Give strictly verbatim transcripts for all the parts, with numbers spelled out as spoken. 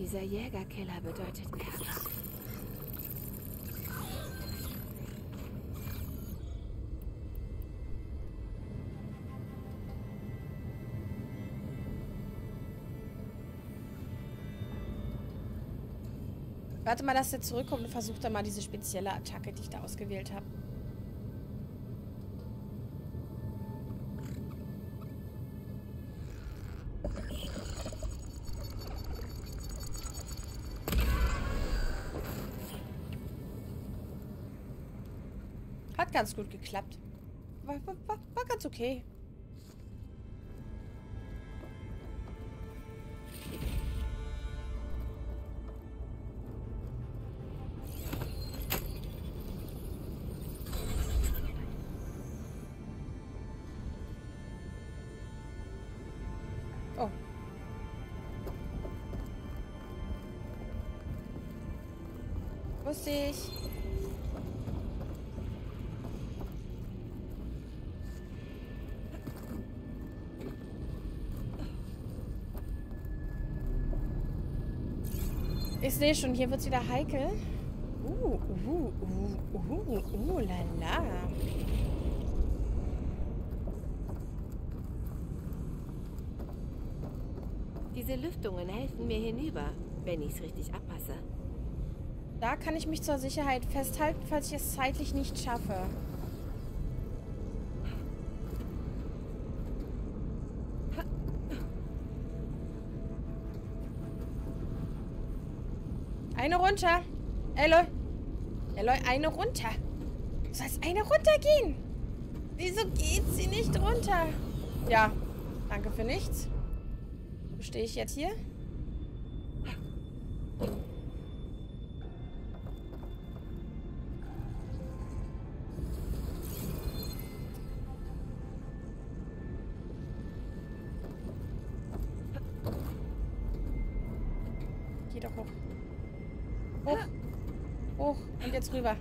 Dieser Jägerkiller bedeutet Ärger. Warte mal, dass der zurückkommt und versucht dann mal diese spezielle Attacke, die ich da ausgewählt habe. Hat ganz gut geklappt. War, war, war ganz okay. Lustig. Ich sehe schon, hier wird's wieder heikel. Uh, uh, uh, uh, uh, uh, la la. Diese Lüftungen helfen mir hinüber, wenn ich's richtig abpasse. Da kann ich mich zur Sicherheit festhalten, falls ich es zeitlich nicht schaffe. Eine runter. Aloy. Aloy, eine runter. Du sollst eine runtergehen. Wieso geht sie nicht runter? Ja, danke für nichts. Wo stehe ich jetzt hier? Rüber.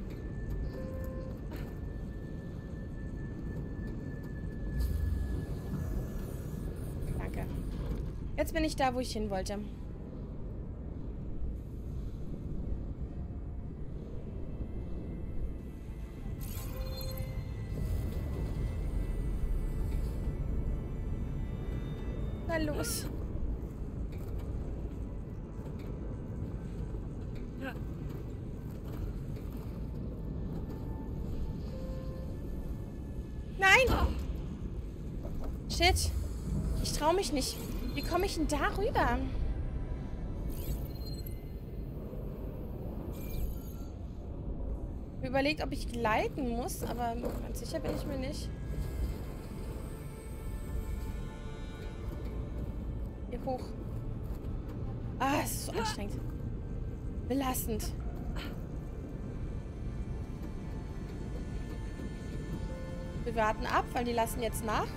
Danke. Jetzt bin ich da, wo ich hin wollte. Na los. Shit. Ich traue mich nicht. Wie komme ich denn da rüber? Ich habe überlegt, ob ich gleiten muss, aber ganz sicher bin ich mir nicht. Hier hoch. Ah, es ist so anstrengend. Belastend. Wir warten ab, weil die lassen jetzt nach.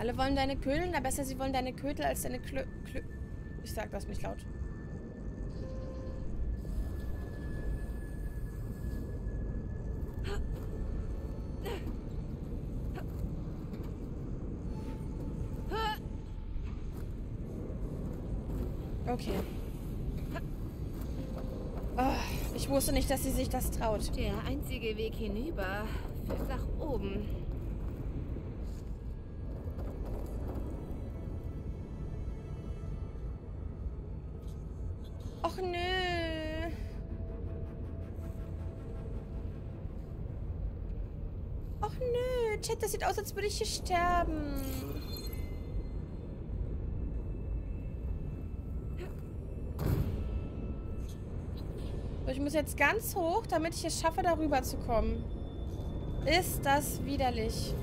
Alle wollen deine Ködeln, aber besser sie wollen deine Kötel als deine Klö... Klö... Ich sag das nicht laut. Okay. Oh, ich wusste nicht, dass sie sich das traut. Der einzige Weg hinüber führt nach oben. Och, nö. Och, nö. Chat, das sieht aus, als würde ich hier sterben. So, ich muss jetzt ganz hoch, damit ich es schaffe, darüber zu kommen. Ist das widerlich.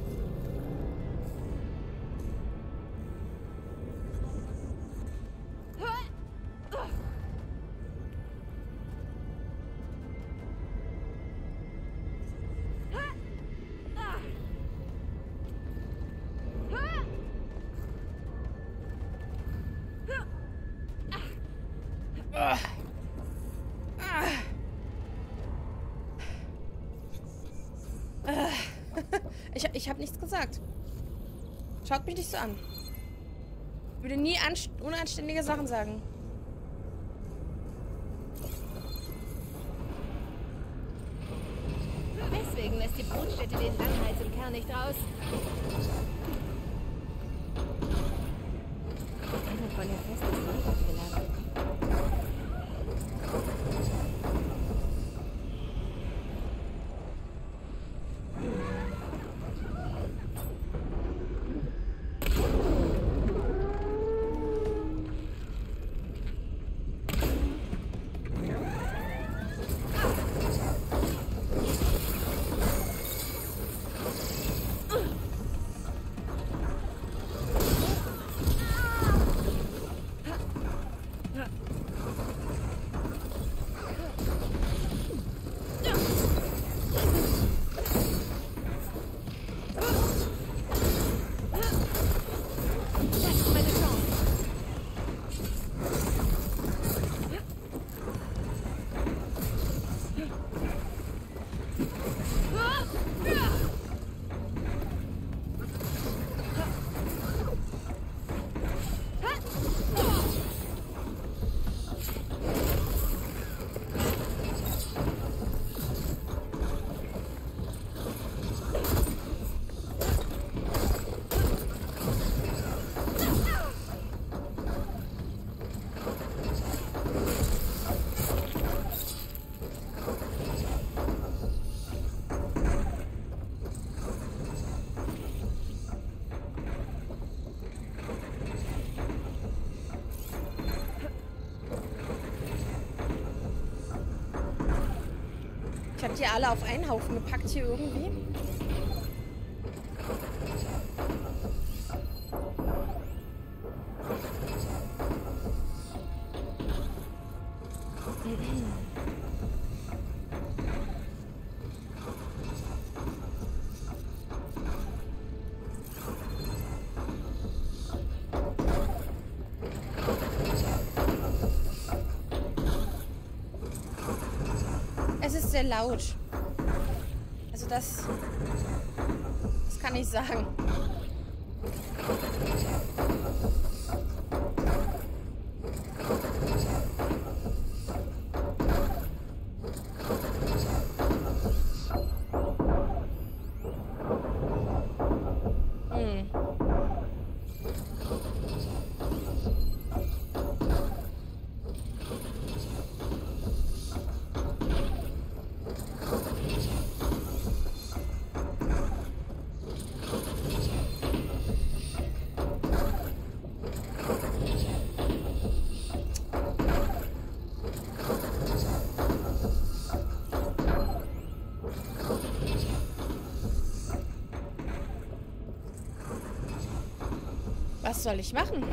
Ich, ich habe nichts gesagt. Schaut mich nicht so an. Ich würde nie unanständige Sachen sagen. Deswegen lässt die Brutstätte den Langhals im Kern nicht raus. Von der festen Seite gelagert. Ich hab die alle auf einen Haufen gepackt hier irgendwie. Sehr laut. Also das, das kann ich sagen. Was soll ich machen?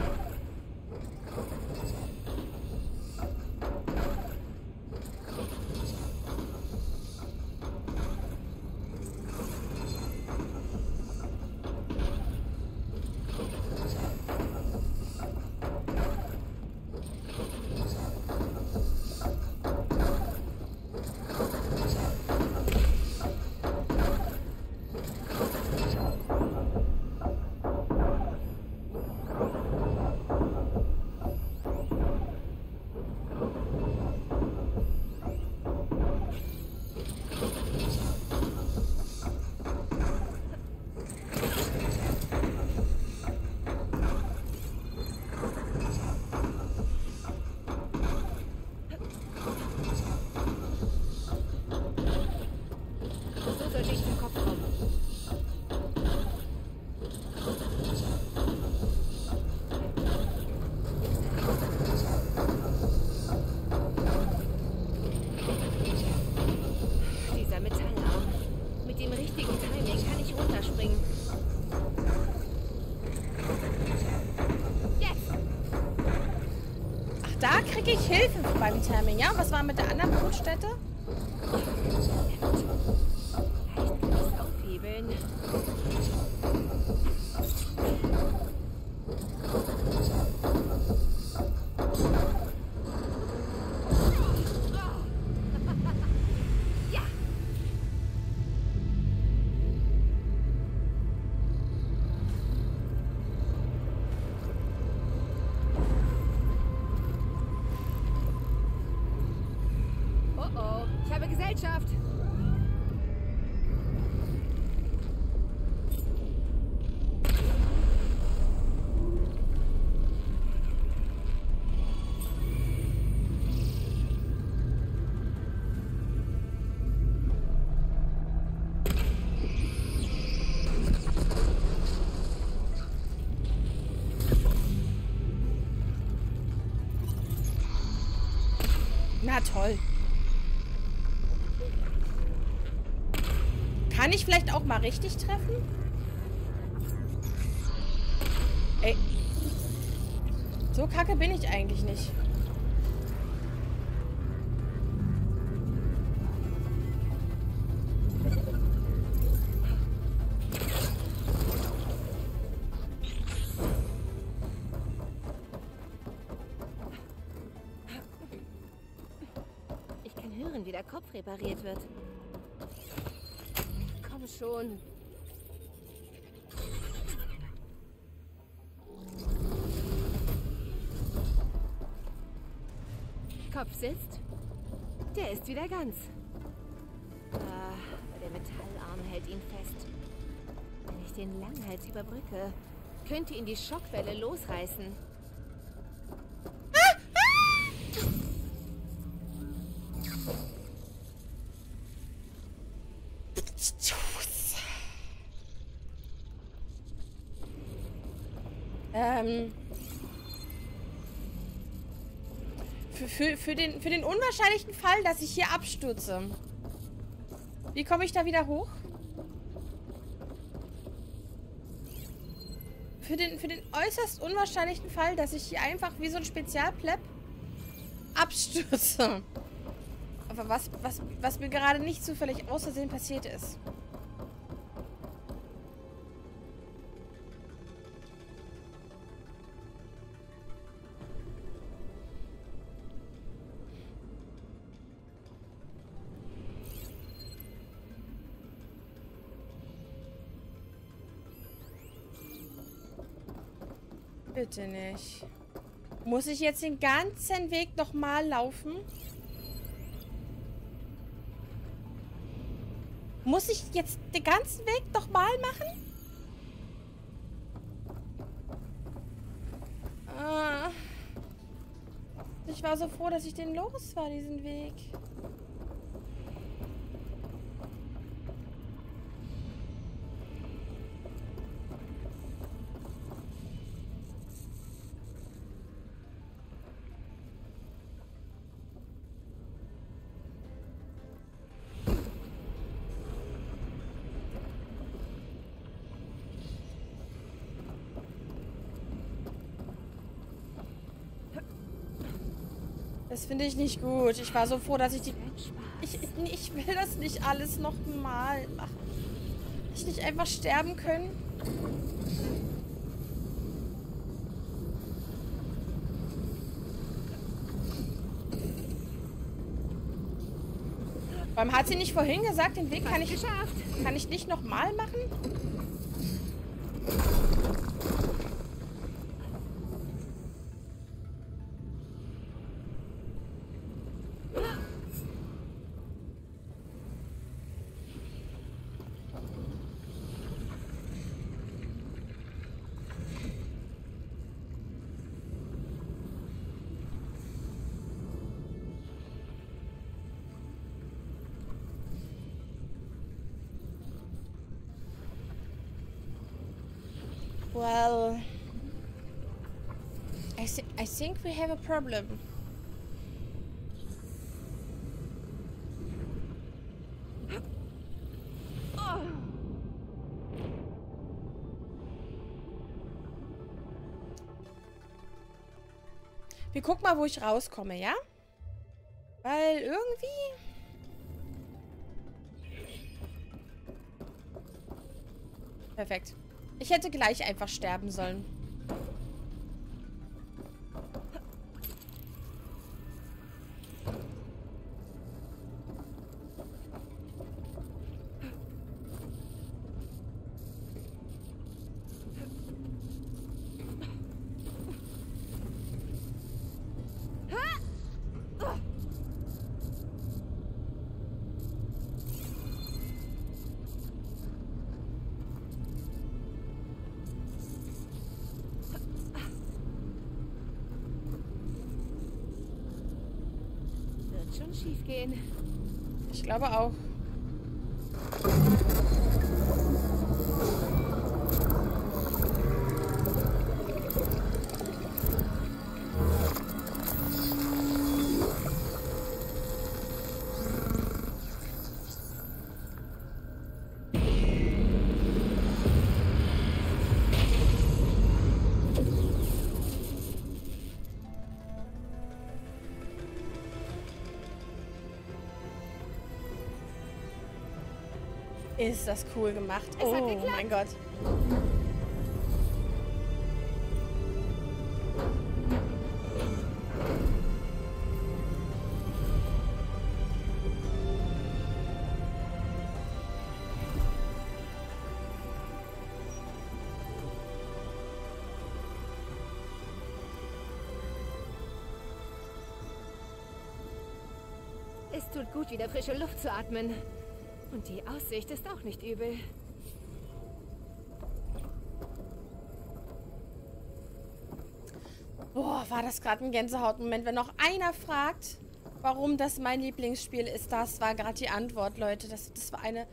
Da kriege ich Hilfe beim Timing, ja? Und was war mit der anderen Brutstätte? Vielleicht kann ich es aufhebeln. Ja. Bereitschaft. Na toll. Kann ich vielleicht auch mal richtig treffen? Ey. So kacke bin ich eigentlich nicht. Repariert wird. Komm schon. Kopf sitzt. Der ist wieder ganz. Ah, aber der Metallarm hält ihn fest. Wenn ich den Langhals überbrücke, könnte ihn die Schockwelle losreißen. Ähm, für, für, für, den, für den unwahrscheinlichen Fall, dass ich hier abstürze. Wie komme ich da wieder hoch? Für den, für den äußerst unwahrscheinlichen Fall, dass ich hier einfach wie so ein Spezialpleb abstürze. Aber was, was, was mir gerade nicht zufällig aus Versehen passiert ist. Bitte nicht. Muss ich jetzt den ganzen Weg nochmal laufen? Muss ich jetzt den ganzen Weg nochmal machen? Ah. Ich war so froh, dass ich den los war, diesen Weg. Das finde ich nicht gut. Ich war so froh, dass ich die... Ich, ich will das nicht alles nochmal machen. Ich nicht einfach sterben können. Warum hat sie nicht vorhin gesagt, den Weg kann ich, kann ich nicht nochmal machen? Well, I, th I think we have a problem. Wir gucken mal, wo ich rauskomme, ja? Weil irgendwie... Perfekt. Ich hätte gleich einfach sterben sollen. schief gehen. Ich glaube auch. Ist das cool gemacht. Es hat geklappt. Oh mein Gott. Es tut gut, wieder frische Luft zu atmen. Und die Aussicht ist auch nicht übel. Boah, war das gerade ein Gänsehautmoment. Wenn noch einer fragt, warum das mein Lieblingsspiel ist, das war gerade die Antwort, Leute. Das, das war eine...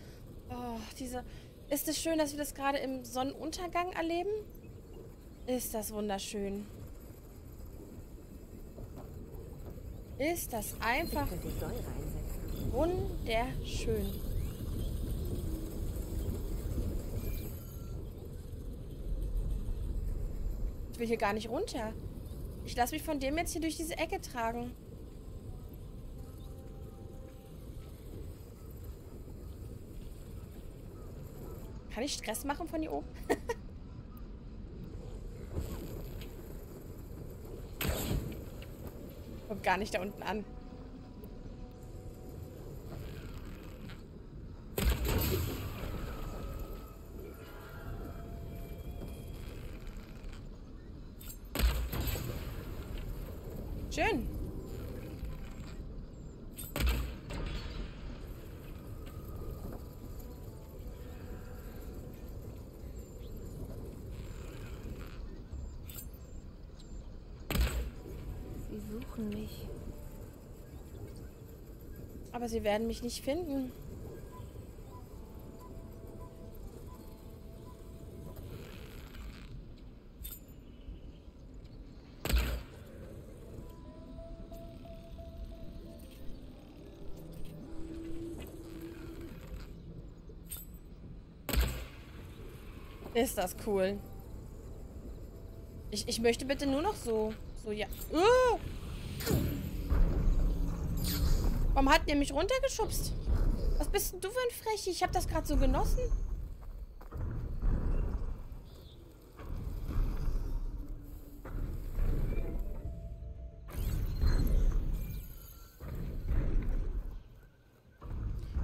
Oh, diese... Ist es schön, dass wir das gerade im Sonnenuntergang erleben? Ist das wunderschön. Ist das einfach wunderschön. Ich will hier gar nicht runter. Ich lasse mich von dem jetzt hier durch diese Ecke tragen. Kann ich Stress machen von hier oben? Kommt gar nicht da unten an. Schön. Sie suchen mich. Aber sie werden mich nicht finden. Ist das cool. Ich, ich möchte bitte nur noch so. So, ja. Uh! Warum hat ihr mich runtergeschubst? Was bist denn du für ein Frechi? Ich habe das gerade so genossen.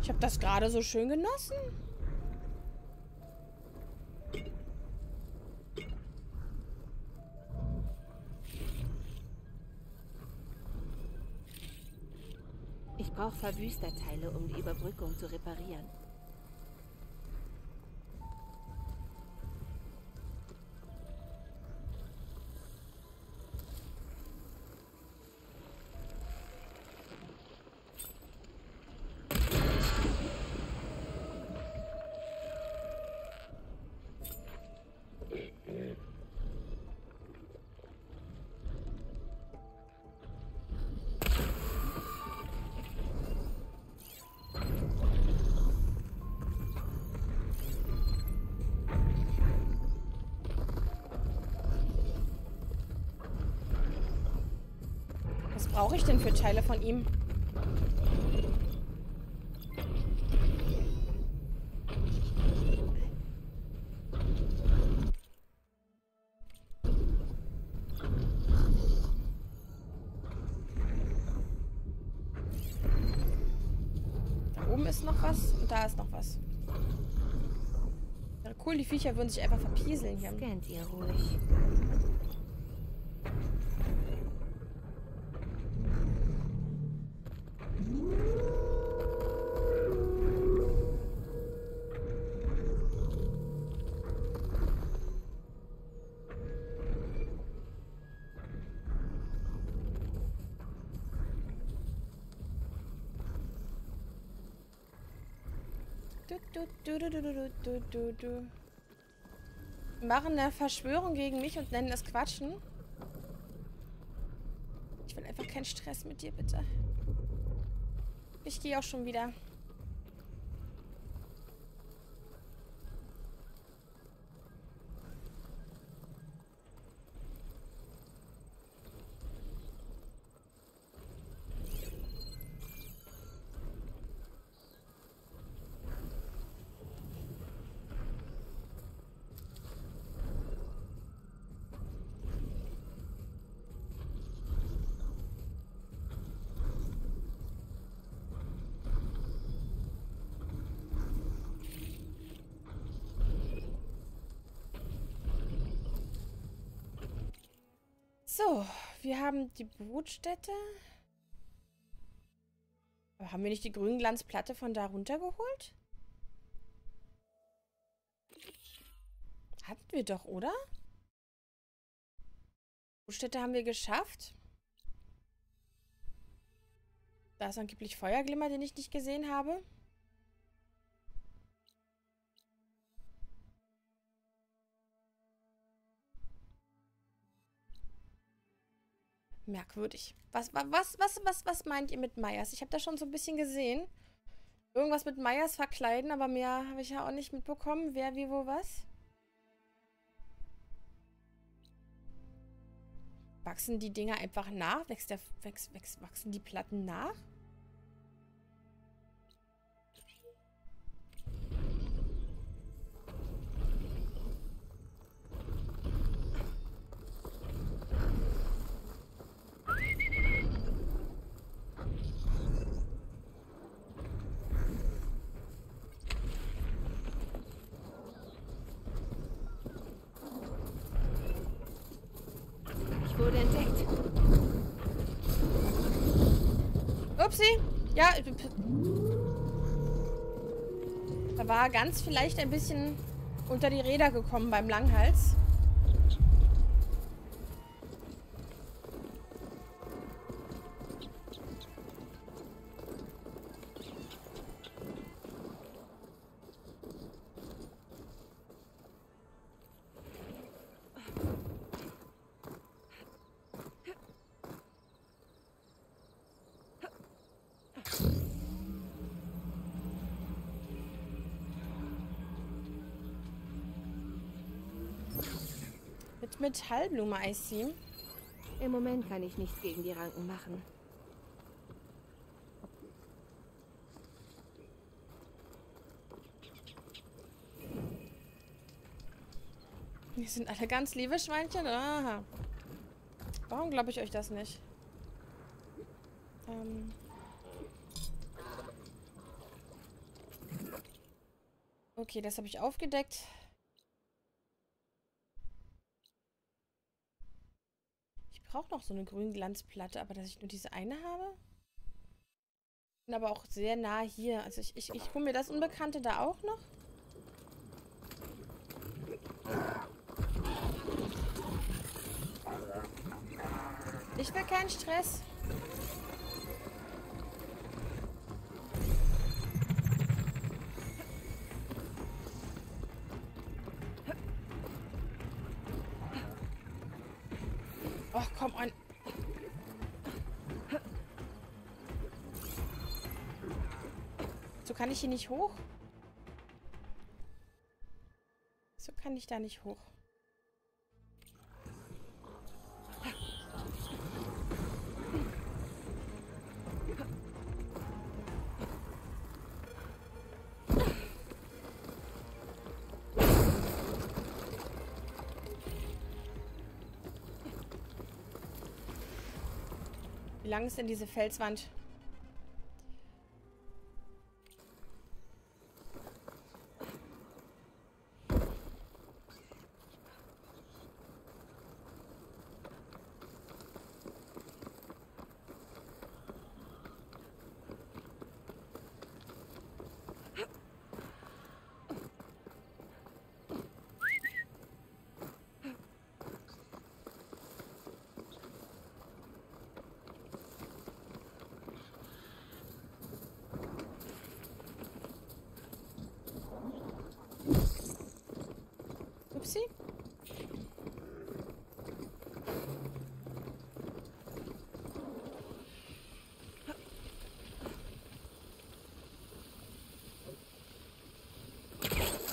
Ich habe das gerade so schön genossen. Auch Verwüsterteile, um die Überbrückung zu reparieren. Was brauche ich denn für Teile von ihm? Da oben ist noch was und da ist noch was. Ja, cool, die Viecher würden sich einfach verpieseln hier. Scannt ihr ruhig. Du, du, du, du, du, du, du, du. Machen eine Verschwörung gegen mich und nennen das Quatschen. Ich will einfach keinen Stress mit dir, bitte. Ich gehe auch schon wieder. So, wir haben die Brutstätte. Aber haben wir nicht die Grünglanzplatte von da runtergeholt? Hatten wir doch, oder? Brutstätte haben wir geschafft. Da ist angeblich Feuerglimmer, den ich nicht gesehen habe. Merkwürdig. Was, was, was, was, was meint ihr mit Meyers? Ich habe das schon so ein bisschen gesehen. Irgendwas mit Meyers verkleiden, aber mehr habe ich ja auch nicht mitbekommen. Wer, wie, wo, was? Wachsen die Dinger einfach nach? Wächst der, wächst, wächst, wachsen die Platten nach? Ja, da war ganz vielleicht ein bisschen unter die Räder gekommen beim Langhals. Metallblume Eisseam. Im Moment kann ich nichts gegen die Ranken machen. Wir sind alle ganz liebe Schweinchen. Aha. Warum glaube ich euch das nicht? Ähm. Okay, das habe ich aufgedeckt. Ich brauche noch so eine Grünglanzplatte, aber dass ich nur diese eine habe. Bin aber auch sehr nah hier. Also ich, ich, ich hole mir das Unbekannte da auch noch. Ich will keinen Stress. Oh, komm on. So kann ich hier nicht hoch. So kann ich da nicht hoch. Wie lang ist denn diese Felswand? sie?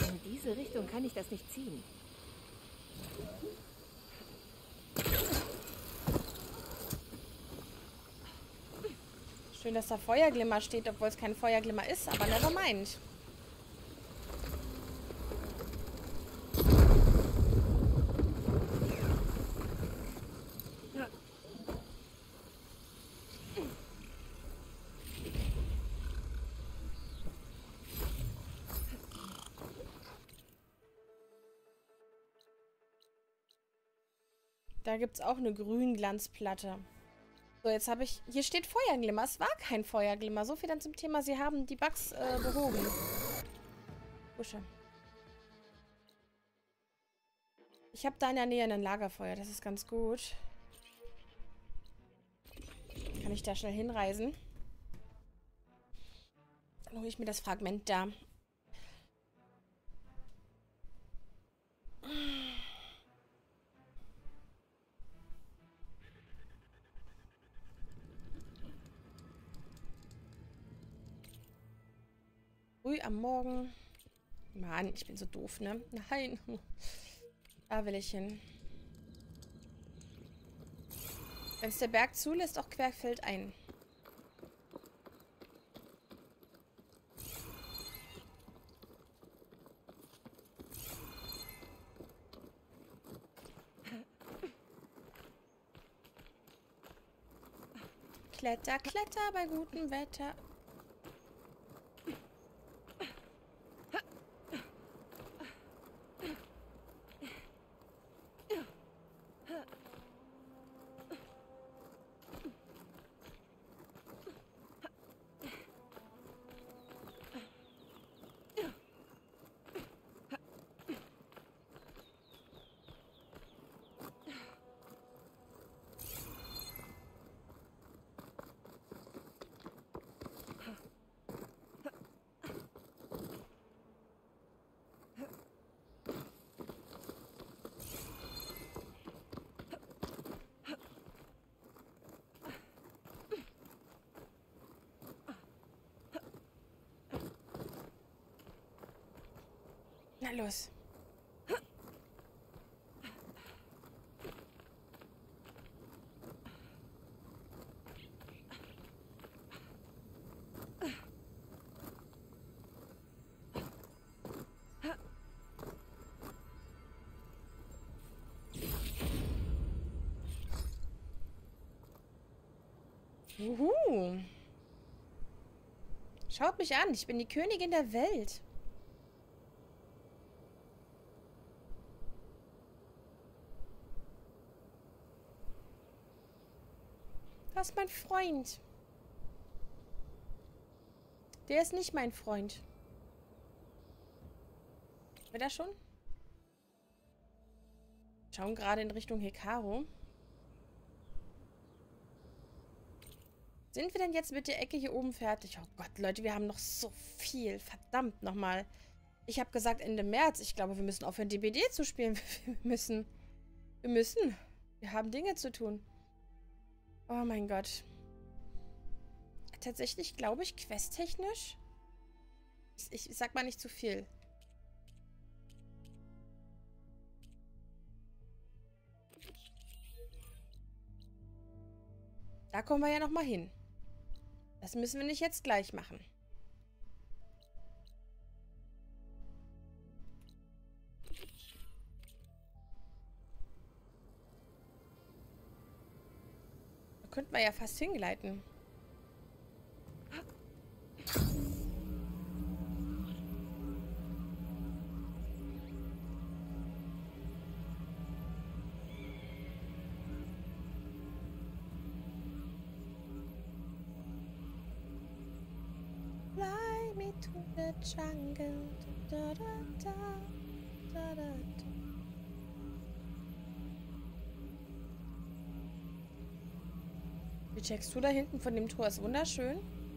In diese Richtung kann ich das nicht ziehen. Schön, dass da Feuerglimmer steht, obwohl es kein Feuerglimmer ist, aber never mind. Da gibt es auch eine Grünglanzplatte. So, jetzt habe ich... Hier steht Feuerglimmer. Es war kein Feuerglimmer. So viel dann zum Thema, sie haben die Bugs äh, behoben. Busche. Ich habe da in der Nähe ein Lagerfeuer. Das ist ganz gut. Kann ich da schnell hinreisen? Dann hole ich mir das Fragment da. Am Morgen. Mann, ich bin so doof, ne? Nein. Da will ich hin. Wenn es der Berg zulässt, auch querfeld ein. Kletter, kletter bei gutem Wetter. Na los. Juhu. Schaut mich an, ich bin die Königin der Welt. Das ist mein Freund. Der ist nicht mein Freund. Wird er schon? Schauen gerade in Richtung Hekaro. Sind wir denn jetzt mit der Ecke hier oben fertig? Oh Gott, Leute, wir haben noch so viel. Verdammt nochmal. Ich habe gesagt Ende März. Ich glaube, wir müssen aufhören, D B D zu spielen. Wir müssen. Wir müssen. Wir haben Dinge zu tun. Oh mein Gott. Tatsächlich glaube ich, questtechnisch. Ich, ich sag mal nicht zu viel. Da kommen wir ja nochmal hin. Das müssen wir nicht jetzt gleich machen. Könnten wir ja fast hingleiten. Fly me to the jungle. Da, da, da, da, da, da. Die Textur da hinten von dem Tor ist wunderschön.